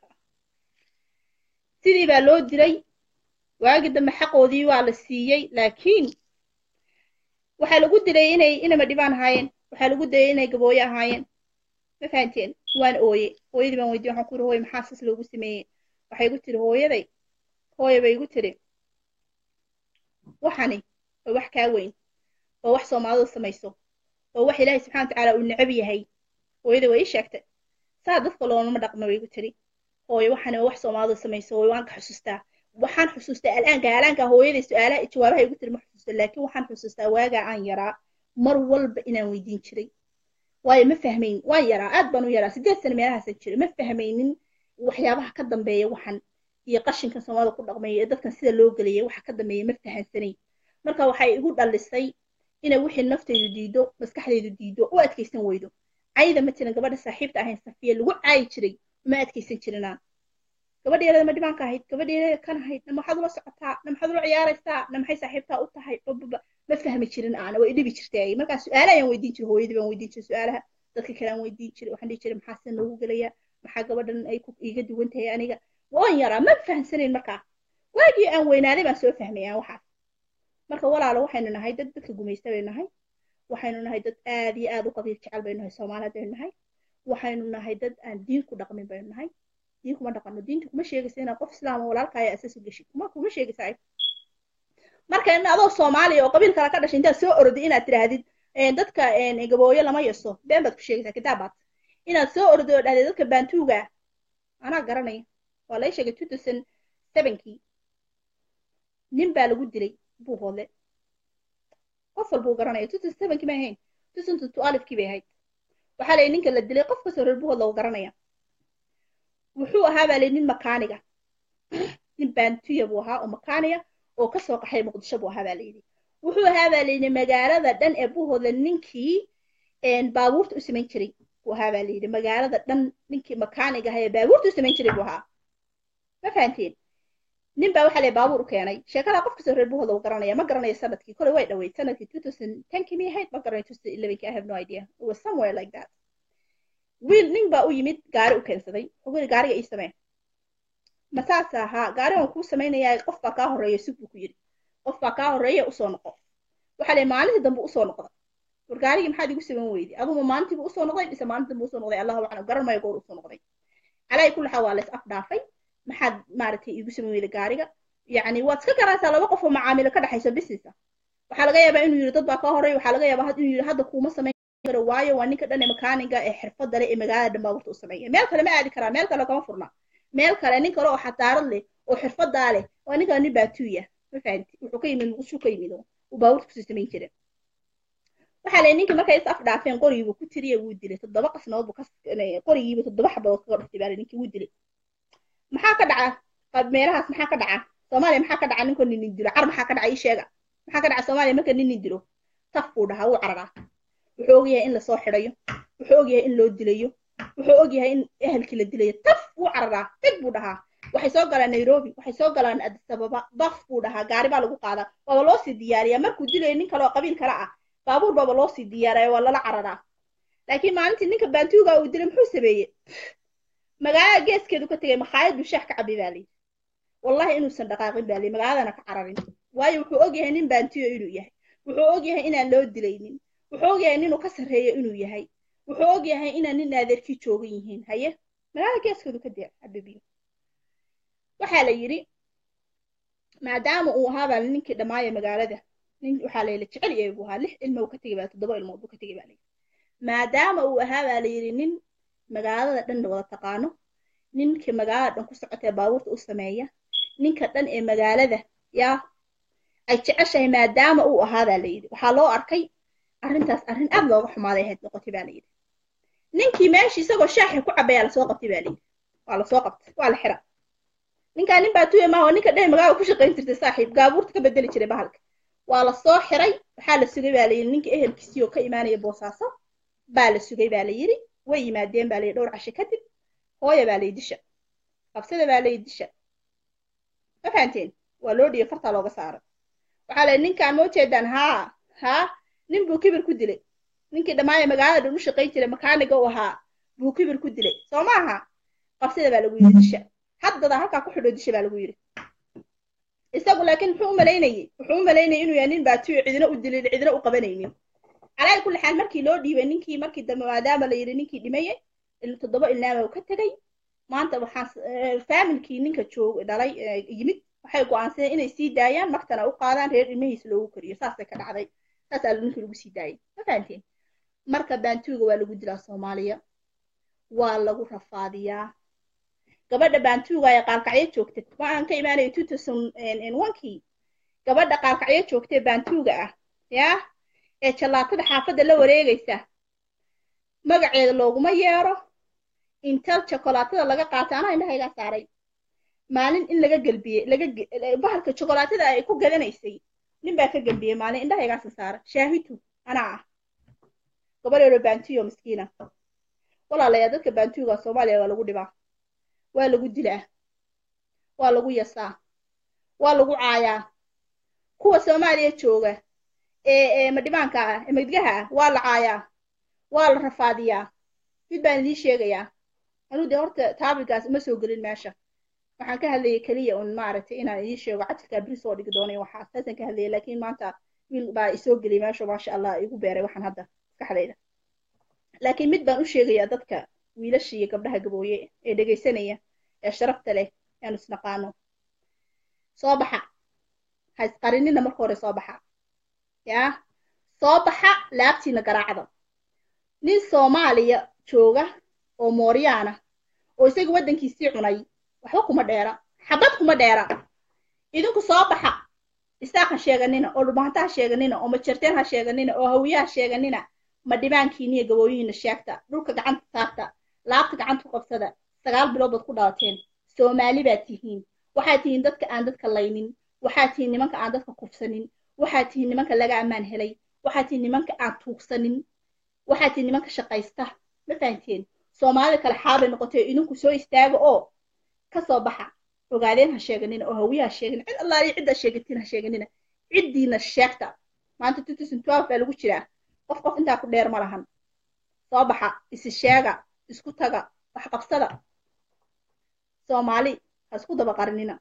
سيدي بالود دلي واجد ما حقه ذي وعلى السيي لكن وحلو قد دلي إني إنما ديبان هاين وحلو قد دلي إني قبويا هاين ما فهمتين وان أوي أوي دبان ويدي حقول هو محسس لو بسمي وحيقول تري هو يدي هو يبيقول تري وحني وحكا وين ووحصو مع هذا السميسو ووحي الله سبحانه وتعالى والنعبي هاي وإذا وإيش أكتر ساعد الصلاة وما دق ما بيقتري هو يوحنا وحصل ماذا سمي سوي وانك حسسته وحن حسسته الآن جا الآن جا هو يدي سؤال إجوابه يقتر محسوس لكن وحن حسسته واجا عن يرى مر والب إنه ويدين شري ويا مفهمين ويا يرى أدبن ويرى سديت سنة ميرها سنشري مفهمين وحيابها كدم بيا وحن يقشن كسم هذا كل رقمي يدرك كسر اللوجلية وح كدم بيا مفتاح سني مركا وحي يقول على السي إنه وحي النفط يديدو بس كحد يديدو وقت كيسن ويدو عايزة مثلاً قبل الصاحب تاعين صفية اللي وقعي شري ما أتكيسن شرينا قبل يلا ما دبان كهيد قبل يلا كان هيد لما حضروا ساعتها لما حضروا عيار ساعة لما هي صاحبتها قطة هيد بب ما فهم شرين أنا وإيدي بيشتري ما كان سؤالها يوم ويدين شو هو يدي بيوم ويدين شو سؤالها ذكر كلام ويدين شري وحندي شري محسن له قليا محاجة بدل أي كوب يجد وانت هي أنا جا وين يرى ما فهم سن المركا واجي أنا وين أنا بس فهمي أنا واحد مركا ولا على واحد إنه هيد ذكر قوم يستوي نهاي waxaynu nahay dad aad iyo aad u qabiil jecel baynahay Soomaaliyeed nahay waxaynu nahay dad aan diin ku dhaqmin baynahay diin kuma dhaqano diintu kuma sheegaysaa in qof islaam ah walaalkaaga asaas u gashay kuma kuma sheegaysaa marka in aad oo Soomaaliyeed oo qabiil kale ka dhashay inta soo orday inaad tiraahdid dadka ee gabooyo lama yeeso been bad ku sheegaysaa kitaabad إن سو أردو هذا ذوك بانتوجا أنا قرني والله شقة تدوسن سبنكي نمبل ودري بوهله قفل بوقرني تدوسن سبنكي ما هين تدوسن تتوالف كي بهاي وحاله إنك اللي دري قف كسر البوهله وقرني وحوه هذا لين مكانية نبان توي بوها ومكانية وكسر قحيم قدش بوها هذا لين وحوه هذا لين مجارة ذا بوهله نينكي إن باورت أسمين كري وهذا لين مجارة ذا نينكي مكانية هي باورت أسمين كري بوها ما فهمتين نبى وحلا باور كياني شكله قف كسر البوهله وقرنية ما قرنية سنة كي كل وايد لويت سنة كي توتسن تانكي مي هيت ما قرنية توتس إلا بيك I have no idea it was somewhere like that ويل نينبا أو يمد قارئ وكنسدي وقول قارئ يسمع مساسة ها قارئ وكوس سمعنا يا قف بكاه الرئي سوق كوير قف بكاه الرئي أصون قف وحلي ماله دم بأصون قف والقارئ محد يقول سمعوا ويدي أبو ما مانتي بأصون قف إذا ما أنت بأصون قف الله وحنا قرر ما يقول أصون قف على كل حوالس أقدافي محد مارتي يقول سمعوا ويدي قارئ يعني واتذكر أنا وقفوا معاملة كذا حسب بسيسة وحلقة يبقى إنه يرتد بكاه الرئي وحلقة يبقى هاد إنه هذا كوما سمع رواية وانك أنا مكانية حرفت دلائل مجال دم باورت أسمعيه مالك لما عاد كرا مالك لو كان فرنا مالك لأنك روح هتعرض لي وحرفت دلائل وانك أنا بعتوية ما فهمت وحكي من غش وحكي منه وباورت كسيستمين كده وحالا إنك ما كيس أفرع فين قريب وكتيرية ودلي تضبط سنوات بقص أنا قريب تضبط حبة وكبر اختبار إنك ودلي محاكا دعاء قد ما راح محاكا دعاء سامالي محاكا دعاء إنك نندلو عرب محاكا دعاء يشجع محاكا دعاء سامالي ما كان نندلو تفوضه هو عربه وحوجها إن لصاحريه وحوجها إن لودليه وحوجها إن أهل كل دليه تف وعرّة تبودها وحيساق على نيروبي وحيساق على أدي السبب ضفودها قارب على قاعدة بابلوس الديارية مركو دليه إنك لو قبيل كراء بابور بابلوس الديارية ولا العرّة لكن ما أنت إنك بنتوجا ودليه محسبية مجال جس كده كتير مخايد وشحك عبيبالي والله إنه صدق عبيبالي مجال أنا كعرّين وحوجها إن بنتوجا إلويه وحوجها إن لودليه وحوجها إنه كسر هي إنه يهاي وحوجها إن إنه نادر كي تشوجينهن هي ما هذا كيس كده كده حبيبي وحاله يري ما دام وهذا لين كده معي مقالة ده لين وحاله اللي تشعل يبوها له الموقت تجيبها تضبط الموضوع تجيبها لي ما دام وهذا لين لين مقالة ده نقول تقانو لين كمقالة ده كسر تباورت أسمائية لين كده مقالة ده يا أتعش ما دام وهذا لين وحاله أركي أرنتاس أرن أبغى أروح مالي هاد نقطة بالي نينكي ماشي سوى شاحن كعبة على سوق تبالي وعلى سوق وعلى حرة نينكا نبى توي ما هو نينكا ده مجاوب كل شيء أنت تساحب جابورتك بدل كده بهالك وعلى صاحري حال السجى بالي نينكا إهل كسيو كإيماني بوساسة بال السجى بالي يري ويمادين بالي دور عشكتب هو يبالي دشة أبصر بالي دشة ما فهمتين ولودي يفرط على قصارة وعلى نينكا موتة دان ها ها نين بو كبر كدلي نين كده معي مقعد ونش قيت لما كان جوها بو كبر كدلي سماها قصيدة بالوير الشيء حد ضحك على كحول الشيء بالوير استقبل لكن حوم ملايني حوم ملايني إنه يعني باتو عذرة ودلي عذرة وقبليني على كل حال مركي لود يبين كي مركي دم عذاب اللي يرنيكي دمية اللي تضبط النام وكتجي ما أنت بحس فاهم كي نينك تشوف دلي يمد حيقو عن سنة إن يصير دايان مقتنع وقاعدان هير ما يسلو كريه ساسة كده عادي أسأل منك لو سيداي ما فهمتين مركب بانتوجا ولا جود لا سوماليا ولا جوفا فاضية قبل بانتوجا يقال كعيت شوكت طبعا كيمان يتوتسون إن إن وانكي قبل دقال كعيت شوكت بانتوجا يا إن شاء الله تروح حافظ اللي وريجيسه مقعد لوج ما ياره إن تل شوكولاتة لقى قاطعنا إنها هي قاطعي معلن إن لقى قلبي لقى بحرك الشوكولاتة ده يكون جلنا يسي نبى كجل بيه مالي إنده هيجا سسارة شاهدتو أنا قبل يروح بنتيو مسكينة والله لا يدك بنتيو قصوا مالي ولا جود بع ولا جود لا ولا جود يسا ولا جود عيا كوا سوا مالي تشوجه ااا ما دبان كا ما تجها ولا عيا ولا رفادية يبان ليش يجيا أنا دورت تعب كاس مسوق للماشة waxaan ka hadlayay kaliya un maartay inaan ii sheego cadka bari soo dhig doonay waxa asasan ka hadlayay laakiin maanta wiil baa isoo galay meesha maasha Allah igu beeray waxaan hadda ka hadlayna laakiin mid baan u sheegaya dadka wiilashiga gabdhaha gabooye ee dhageysanaya ee sharafta leh aan isna qaano soo baxa ha isqarinina marka hore soo baxa ya soo baxa laabtiina garaacdo nin Soomaaliya jooga oo Mooriyaana oo isaga wadankiisii cunay waxba kuma dheera xabad kuma dheera idinku soo baxa isaaqa sheeganina oo dhumaanta sheeganina oo majarteen ha sheeganina oo hawiyaha sheeganina ma dibaankiina gabooyina sheegta dhulka gacanta saarta laabta gacanta qabsada sagaal bilood ku dhaateen Soomaali baad tihiin waxaad tihiin dadka aan dadka laynin waxaad tihiin nimanka aan dadka kufsanin waxaad tihiin nimanka laga amaan helay waxaad tihiin nimanka aan tuugsanin waxaad tihiin nimanka shaqaysta ma fahanteen Soomaali kala xaabay noqotay idinku soo istaago oo ka soo baxa ogaadeen ha sheeganina oo hawiya sheeganina cid Allah ay cidda sheegatin ha sheeganina cidiina sheegta maanta twenty twelve baa lagu jiraa qof qof inta ku dheer ma lahan soo baxa is sheega isku taga wax qabsada Soomaali hasku daba qarnina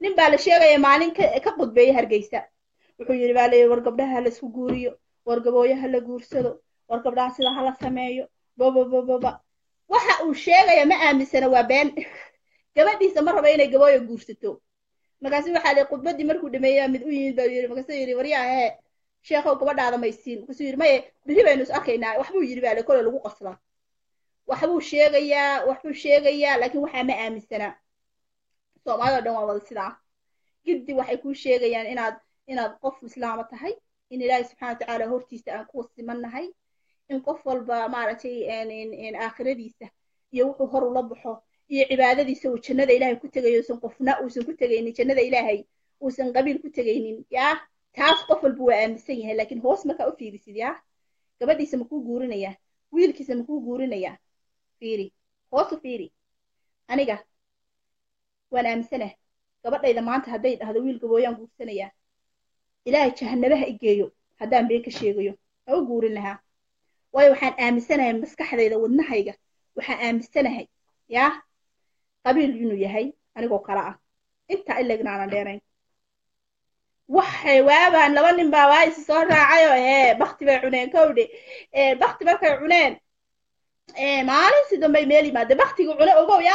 nin baa la sheegay maalin ka qudbay Hargeysa wuxuu yiri baa leeyahay war gabdhaha la isku guuriyo war gabooyaha la guursado war gabdhaha sida hala sameeyo baba baba waxa uu sheegay ma aaminsana waa been gabadhiisa mar raba inay gabooyo guursato markaasi waxa la qudbadii markuu dhameeyay mid u yimid baa yiri markaasi yiri wariyaahe sheekhow gabadhaada maysiin markaasi yiri may bili baynu is arkaynaa waxba uu yiri baa la kala lagu qaslaa waxba uu sheegayaa waxba sheegayaa laakiin waxa ma aaminsana Soomaalida dhan waa wada sidaa giddi waxay ku sheegayaan inaad inaad qof islaama tahay in Ilaahay subxaanahu wa ta'aala hortiisa aan ku simanahay in qof walba maartay in in aakhiradiisa iyo wuxuu hor u la baxo iyo cibaadadiisa oo jannada Ilaahay ku tagayo san qofna oo san ku tagaynin jannada Ilaahay oo san qabiil ku tagaynin ya taas qof walba waa aaminsan yahay laakiin hoos ma ka u fiirisid ya gabadhiisa ma ku guurinaya wiilkiisa ma ku guurinaya fiiri hoos u fiiri aniga waan aaminsana gabadhayda maanta haday dhahdo wiilka booyaan guursanaya Ilaahay jahannabaha igeeyo hadaan been ka sheegayo oo guurin laha way waxaan aaminsanahay maskaxdayda wadnahayga waxaan aaminsanahay ya qabiil inuu yahay aniga kala ah inta ilaagnaan dheerayn waxay waabaan laba nin baa way soo raacayo ee baxti bay cuneen kowde ee baxti markay cuneen ee maalin sidoo bay meeli ma baxtiga cunay ogow ya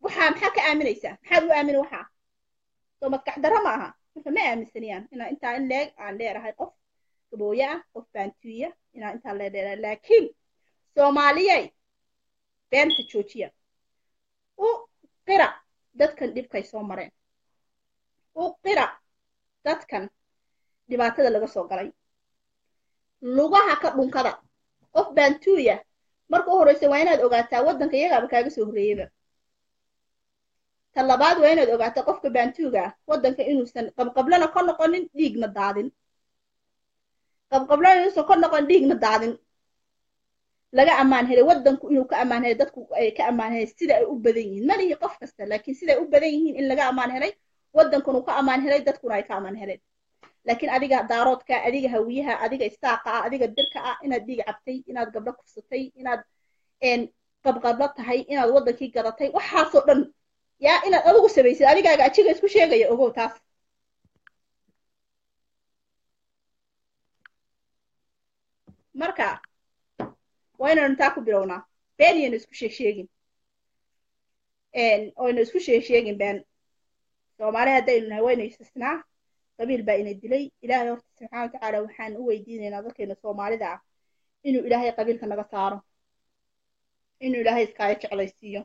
وحام حكى آمن إيسا حلو آمن وحام ثم تحضر معها فما أمسنيان إن أنت عن لا عن لا راح يقف تبويا أو فانتويا إن أنت لا لا لكن سومالية بنت تشوتيا وقرأ دت كان دبكي سومرين وقرأ دت كان دبعت هذا لغة صغيرة لغة هك بنكرة أو فانتويا مركو هرسي ويناد أوقاتها ودن كيجا بكاجس وغريبة talabaad wayna ogaata qofka baantuuga wadanka inuu san qabqablana ka noqonin dhiigna daadin qabqablana inuu ka noqon dhiigna daadin laga amaan helay wadanku inuu ka amaan helay dadku ay ka amaan helay sida ay u badan yihiin malihi qof kasta laakiin sida ay u badan yihiin in laga amaan helay wadanku inuu ka amaan helay dadku ay ka amaan helay laakiin adiga daaroodka adiga hawiyaha adiga istaaqa adiga dirka ah inaad dhiig cabtay inaad gabdha kufsatay inaad een qabqabla tahay inaad wadanki gadatay waxa soo dhan يا إنا أقول سبيس أنا قاعد أشيء كسر شيء جاي أقول تاف مركا وين نتاكو برونا بيني نسكت شيء شيء جين إن وين نسكت شيء شيء جين بين لو ما له هذا إنه وين يستثنى قبل بين الدليل إلى الله سبحانه وتعالى وحن هو يدين نظرك إنه سو ما له دع إنه إلهي قبل كنا قصاره إنه إلهي سكايت على السيو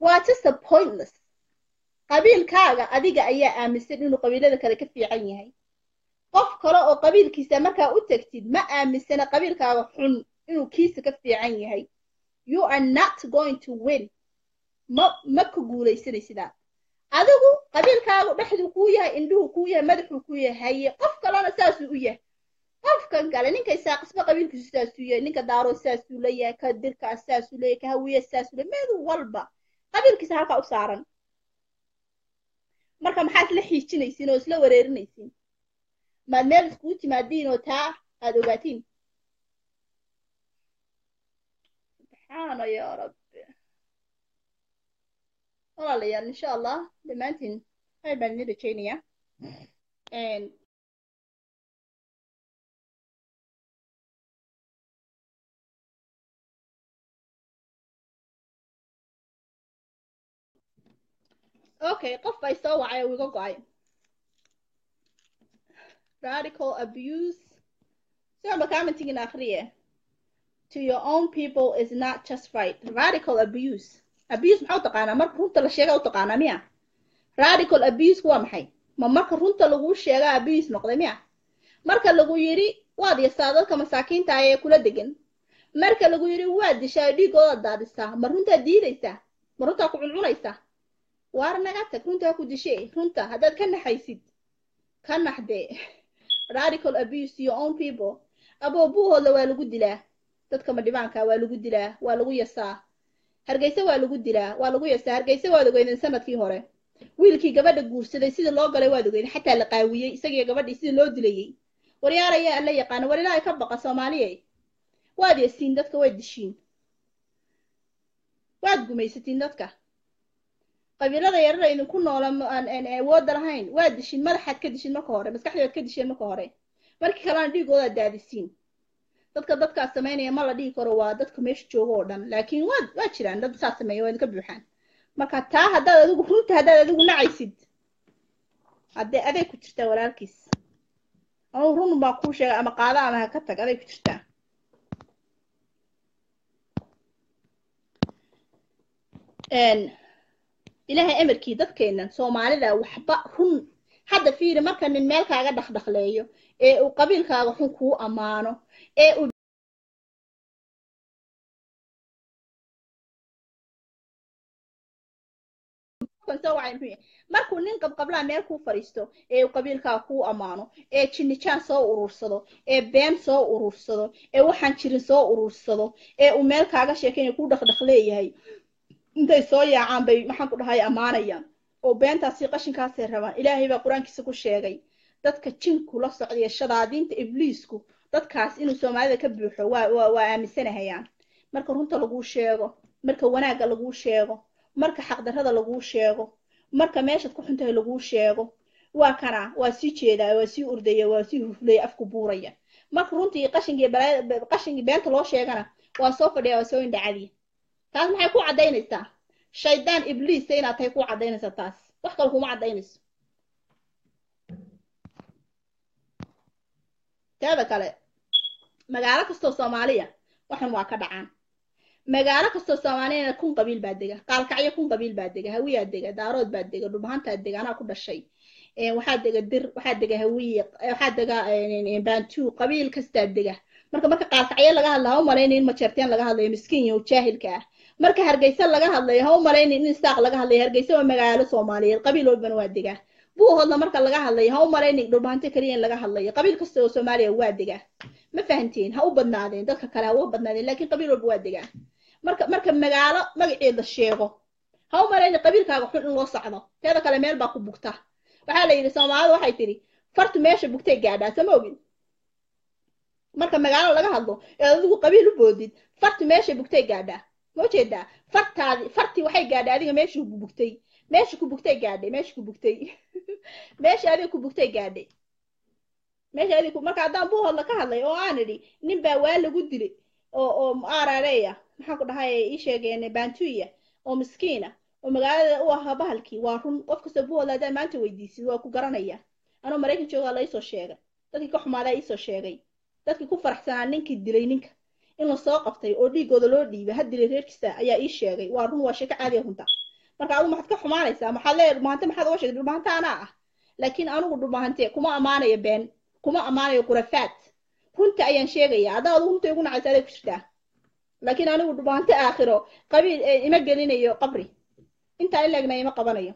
واتس pointless قبيل كاغا أديك أيا أمسين إنه قبيلة ذكرك في عينها قف قراء قبيل كيسا مكا أتكتد ما أمسين قبيل كاغا حن إنه كيسك في عينها You are not going to win. Ma ma kugula isiri sida. Adugu qabil kaagu dhexdu kuuya induhu kuuya madaxu kuuya haye qof kalana saas u yahay. Qofkan kale ninka isaaqisba qabilkiisu saas u yahay ninka daaro saas u leeyahay ka dirka saas u leeyahay ka hawiye saas u leeyahay mid walba qabilkiisa halka u saaran. marka maxaad la xiijinaysiin oo isla wareerinaysiin ma meel isku timaadiin oo taa aad ogaatiin subhaana ya rabbi walaalayaal insha allah dhammaantiin khayr baan idin rajaynayaa and Okay, قف by so why we go guy. Radical abuse. So I'm commenting in Akhriya. To your own people is not just right. Radical abuse. Abuse maxaa taqaana marka runta la sheego taqaana miya. Radical abuse waa maxay? Ma marka runta lagu sheego abuse noqday miya. Marka lagu yiri waad yasaadadka masaakiinta ay kula degan. Marka lagu yiri waad dishaa dhigooda daadisa. Ma runta diidaysa. Ma runta ku cununaysa. وارناغاتا كنتا كودشي كنتا هذا كان حيسيد كان حدي radical abuse to your own people ابو بوهودا waa lagu dilaa dadka madhibaanka waa lagu dilaa waa lagu yasaa hargeysa waa lagu dilaa waa lagu yasaa hargeysa waa lagu yeedan sanadkii hore wiilkii gabadha guursaday sida loo galay waa dogeyn xataa la qaawiyay isagii gabadhii sida loo dilayay waryaaraya alla yaqaan war ilaahay ka baqa Soomaaliyeey waad yeesiin dadka way dishiin waad gumaysatiin dadka qabiilada yarada idin ku noolaan aan awood lahayn waa dishin madaxaad ka dishin marka hore maskaxdaad ka dishin marka hore markii kala dhigooda daadisiin dadka dadka sameeyay ma la dhigi karo waa dadka meesha jooga oo dhan laakiin waa waa jiraan dad saas sameeyay way ka buuxaan marka taa hadaad adigu runta hadaad adigu nacaysid haddii aday ku jirtaa walaalkiis oo run ma ku sheega ama qaada ama ka tag aday ku jirtaa een إلها أمر كي دكينا سوماليدا وحبا هن حدا فيري مركا من مالكا عاد دخ دخليو إيه وقبيلكا هن كو أمانو إيه وكنتوا عينيه مركو ننقب قبلها مالكو فريستو إيه وقبيلكا كو أمانو إيه تشنيشان سو أورصدو إيه بام سو أورصدو إيه وحنشيرن سو أورصدو إيه ومالكا عاد شكلين كو دخ دخليو هاي intay soo yaacaan bay maxaan ku dhahay amaanayaan oo beentaasi qashinkaas ay rabaan ilaahay ba quraankiisa ku sheegay dadka jinku la socday shadaadiinta ibliisku dadkaas inuu Soomaalida ka buuxo waa waa aaminsanayaan marka runta lagu sheego marka wanaaga lagu sheego marka xaqdarada lagu sheego marka meeshad ku xuntahay lagu sheego waa kana waa si jeedaa waa si ordaya waa si huflay afku buuraya marka runtii qashinkii baraayada qashinkii beenta loo sheegana waa soo fadhiyaa waa soo indhacadiya taas maxay ku cadaynaysaa shaydaan ibliis ayna tahay ku cadaynaysaa taas wax kale kuma cadaynayso taaba kale magaalo kasto Soomaaliya waxan waa ka dhacaan magaalo kasto Soomaaliya kun qabiil baa deega qaalkacyo kun qabiil baa deega hawiya deega daarood baa deega dhubaanta deega ana ku dhashay ee waxa deega dir waxa deega hawiya waxa deega baantu qabiil kasta deega marka marka qaasacay laga hadlayo maleeyin ma jeerteen laga hadlayo miskiin iyo jaahilka marka hargeysa laga hadlayo haw maleeyin in saaq laga hadlayo hargeysa oo magaalo Soomaaliyeed qabiil oo banwaadiga buuhooda marka laga hadlayo haw maleeyin dhulbaanta kaliya laga hadlayo qabiil kasta oo Soomaaliyeed waadiga ma fahantiin ha u badnaadeen dadka kala waa badnaadeen laakiin qabiil oo banwaadiga marka marka magaalo magaceeda sheego haw maleeyin qabiilkaaga xun in loo socdo teeda kala meel baa ku bugta waxa la yiri Soomaaliyeed waxay tiri fartu meesha bugtay gaadha samoogin marka magaalo laga hadlo ee adigu qabiil u boodid farti meesha bugtay gaadha ma jeeda fartaadi farti waxay gaadhay adiga meesha ku bugtay meesha ku bugtay gaadhay meesha ku bugtay meesha adiga ku bugtay gaadhay meesha adiga ku marka adan buu hadla ka hadlay oo aan iri nin baa waa lagu dilay oo oo aarareeya maxaa ku dhahay ii sheegeen baantuya oo miskiina oo magaalada uu aha bahalkii waa run qof kasta buu hadla adan maanta weydiisay waa ku garanaya anoo Mareykan jooga la isoo sheegay dadkii ka xumaaday isoo sheegay dadka ku faraxsanaa ninkii dilay ninka in la soo qabtay oo dhigooda loo dhiibay had dilay reerkiisa ayaa ii sheegay waa run waa shaka caadi ah runta marka aad maxad ka xumaanaysaa maxaa leer maanta maxad oo sheegay maanta ana ah laakiin anigu dhubahantay kuma amaanayo been kuma amaanayo qurafaad runta ayaan sheegaya adaa runta igu nacaysaa ku jirtaa لكن أنا ودبانت آخره قبل إما جلنا يو قبري أنت على لجنا إما قبنا يو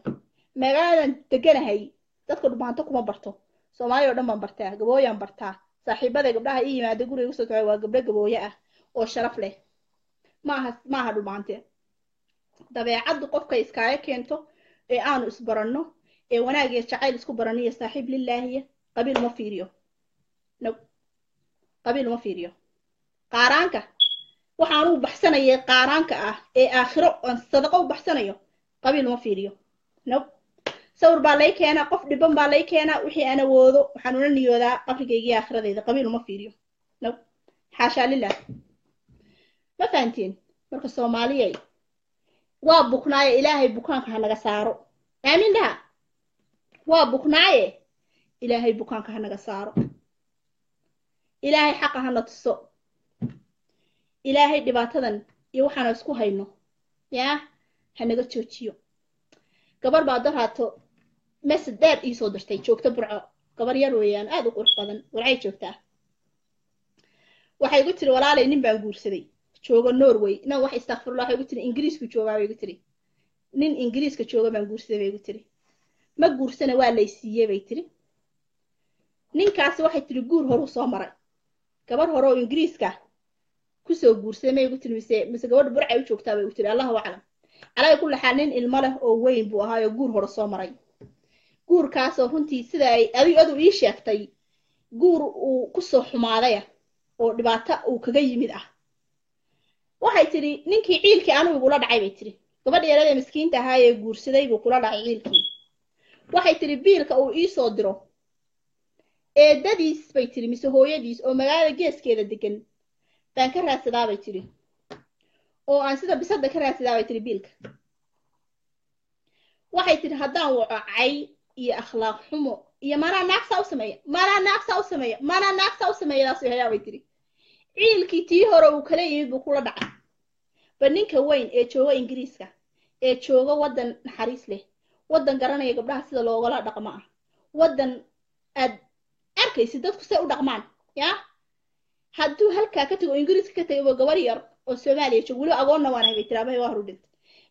مجالا تجنا هاي تذكر دبانتك ما برتو سمايو دم ما برتاه قبويا ما برتاه صاحب هذا قبلها إيه ما تقول يوسف عوا قبل قبويا أو شرف له ما هس ما هدبانته طبعا عد قفك إسكاي كنتو إيه أنا أسبرنه إيه وأنا جيت شعيل سكبرني صاحب لله قبل ما فيريو نب قبل ما فيريو قارنك وحنو بحسنية قارنك آه إيه آخره صدقوا بحسنية قبل ما فيريو نب صور باليك أنا قف دبم باليك أنا وحي أنا وذو وحنو نيو ذا قبل كي آخره ذي قبل ما فيريو نب حاشا لله ما فهمتين مركز الصومالية وابوكنا يا إلهي بوكانك هنجا سارو آمين ده وابوكنا يا إلهي بوكانك هنجا سارو إلهي حقا هنا تصو إلهي دباتدن يوحنا اسكو هينو يا هنجا تشوتشيو كبر بعدها تو مس دار يسو درتي شوكت برع كبر يرويان آدو قرفدن ورعي شوكته waxay ugu tiri walaalay nin baan guursaday joogo Norway ina wax istaghfirullah ay ugu tiri Ingiriisku joogaa ay ugu tiri nin Ingiriiska jooga baan guursaday ay ugu tiri ma guursana waa la siiyay ay tiri ninkaas waxay tiri guur hor u soo maray gabar hor oo Ingiriiska ku soo guursaday ay ugu tiri mise mise gabadh burcay u joogtaa ay ugu tiri Allahu a'lam alaa kulli xaal nin ilmo leh oo weyn buu ahaa guur hor soo maray guurkaas oo runtii sida ay adigu ii sheegtay guur uu ku soo xumaaday oo dibaato uu kaga yimid ah waxay tiri ninkii ciilkii aanu ugu la dhacay bay tiri gabadh yareed miskiinta ah ay guursaday buu kula dhacay ciilkii waxay tiri biilka uu ii soo diro ee dadis bay tiri mise hooyadiis oo magaalada geeskeeda degan baan ka raadsadaa bay tiri oo aan sida bisada ka raadsadaa bay tiri biilka waxay tiri haddaan wacay iyo akhlaaq xumo يا مانا ناقصة وسمية مانا ناقصة وسمية مانا ناقصة وسمية لا سويها ويتري عيل كتير هرو كليه بكرة دع بنينك وين إيشوا إنجليزكا إيشوا ودن حريص له ودن قرنا يقبلها سيد الله ولا دقمة ودن أد أركي سيدك سأو دقمان يا هادو هالك كتير إنجليزكا كتير وجوارير والسومالي يشوفوا أقولنا وانا ويتري ما يهرودن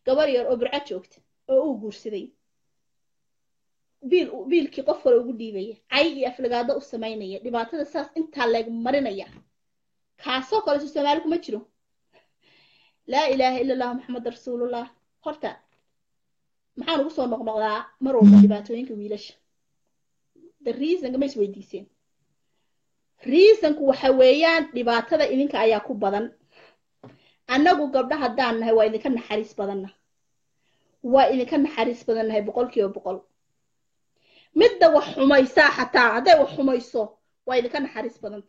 جوارير أبرعت شوكت أو جورسيدين بيل بيل كي قفل وجودي بيه عيّة في الجادة والسماينية دي بعد هذا الساس أنت على مرنية خاصة كل شيء سمعلكم ما تشلو لا إله إلا الله محمد رسول الله خرطة محاول وصل مغمضة مرور دي بعد وينك ويلش الرئيس إنك ما يسوي ديسين الرئيس إنك وحويان دي بعد هذا إنك أياكو بدن أنا جو قبلها دان هو إذا كان حارس بدننا وإذا كان حارس بدننا بقول كيو بقول مدة وحميسة حتى عدا وحميسة وإذا كان حارس بنت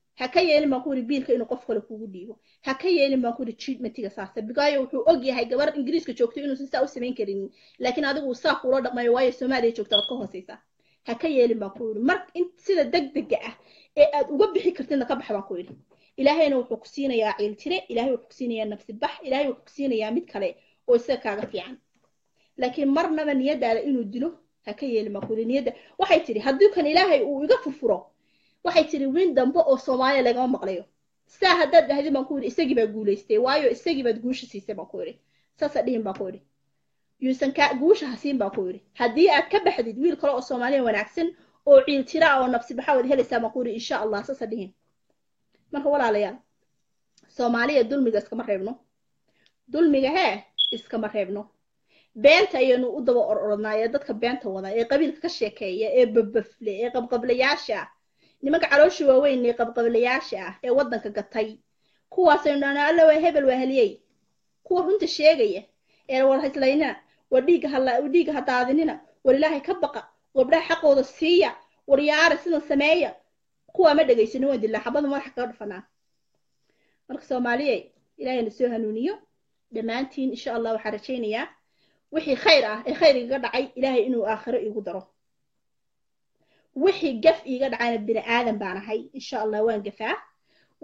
ha ka yeelin ma ku yiri biilka inuu qof kale kugu dhiibo ha ka yeelin ma ku yiri treatmentiga saasa bigayo wuxuu og yahay gabar ingiriiska joogto inuu sidaa u sameyn karin laakiin adigu saa ku la dhaqmay waayo Soomaaliya joogto ka hooseysa ha ka yeelin ma ku yiri mar inta sida degdeg ah ee aad uga bixi kartid ka baxba ku yiri إلهي وحكسينا يا عيلتنا إلهي وحكسينا يا نفس البح إلهي وحكسينا يا متكلي وسكاغة في عن لكن مرنا من يد على إنه دلو هكيا لما كولين يد وحيتري هدوك كان إلهي ويقفوا فرا وحيتري وين دمبا أو صوماليا لقام مقليو ساعة دد هذي ما كوري استجيب أقوله استوايو استجيب أتقولش سيسي ما كوري ساسدين ما كوري يوسن كأقولش حسين ما كوري هدي أتكب حديد ويل كلا أو صوماليا ونعكسن أو عيلتنا أو نفس بحاول هلا سما كوري إن شاء الله ساسدين marka walaalayaal Soomaaliya dulmiga iska ma reebno dulmiga hee iska ma reebno beenta ayaynu u daba orodnaa dadka beenta wada ee qabiilka ka sheekeeya ee babafle ee qabqablayaasha nimanka calooshi waaweyn ee qabqablayaasha ee wadanka gatay kuwaas aynu naalo ee hebel wahaliyay kuwa runta sheegaya ee war hayslaayna wadhiiga hala wadhiiga hadaadinina war ilaahay ka baqa gabdhaha xaqooda siiya war yaara sida sameeya kuwa ma dhageysan oo dilaa xabad madax ka dhufana marka Soomaaliyeey ilaahay noo soo hanuuniyo dhamaantiin insha Allah waxa rajaynaya wixii khayr ah ee khayr iga dhacay ilaahay inuu aakhiro igu daro wixii gaf iga dhacay bini aadan baan ahay insha Allah waan gafaa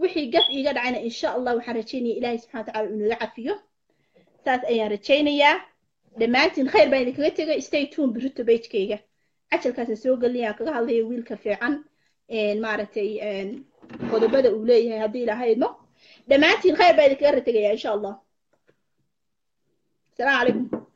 wixii gaf iga dhacayna insha Allah waxa rajaynaya ilaahay subhanahu wa ta'ala inuu yaafiyo saas ayaan rajaynaya dhamaantiin khayr baan idinka tagay stay tuned birito page-kayga ajalkaas soo galaya kaga hadlay wiilka fiican ee maartay ee qodobada uu leeyahay hadii ilaahay idmo دمعتي الخير بعد كده تجي ان شاء الله. السلام عليكم.